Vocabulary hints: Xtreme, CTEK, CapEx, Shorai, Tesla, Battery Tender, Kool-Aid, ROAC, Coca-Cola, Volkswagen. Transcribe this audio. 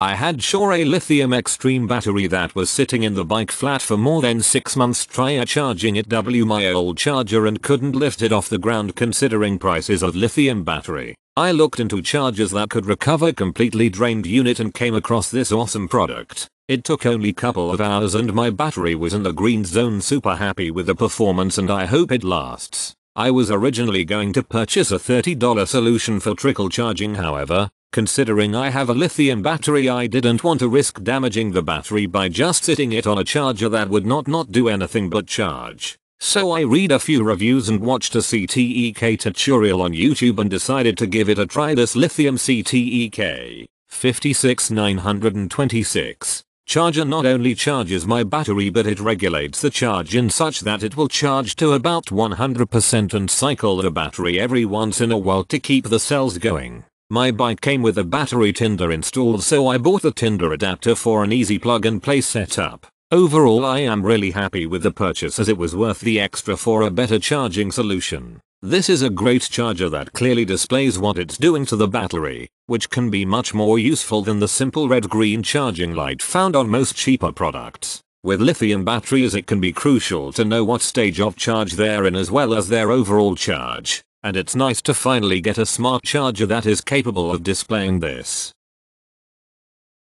I had Shorai lithium Xtreme battery that was sitting in the bike flat for more than 6 months try charging it with my old charger and couldn't lift it off the ground considering prices of lithium battery. I looked into chargers that could recover completely drained unit and came across this awesome product. It took only couple of hours and my battery was in the green zone, super happy with the performance and I hope it lasts. I was originally going to purchase a $30 solution for trickle charging however. Considering I have a lithium battery I didn't want to risk damaging the battery by just sitting it on a charger that would not do anything but charge. So I read a few reviews and watched a CTEK tutorial on YouTube and decided to give it a try. This lithium CTEK 56926 charger not only charges my battery but it regulates the charge in such that it will charge to about 100% and cycle the battery every once in a while to keep the cells going. My bike came with a battery tender installed so I bought the tender adapter for an easy plug and play setup. Overall I am really happy with the purchase as it was worth the extra for a better charging solution. This is a great charger that clearly displays what it's doing to the battery, which can be much more useful than the simple red-green charging light found on most cheaper products. With lithium batteries it can be crucial to know what stage of charge they're in as well as their overall charge. And it's nice to finally get a smart charger that is capable of displaying this.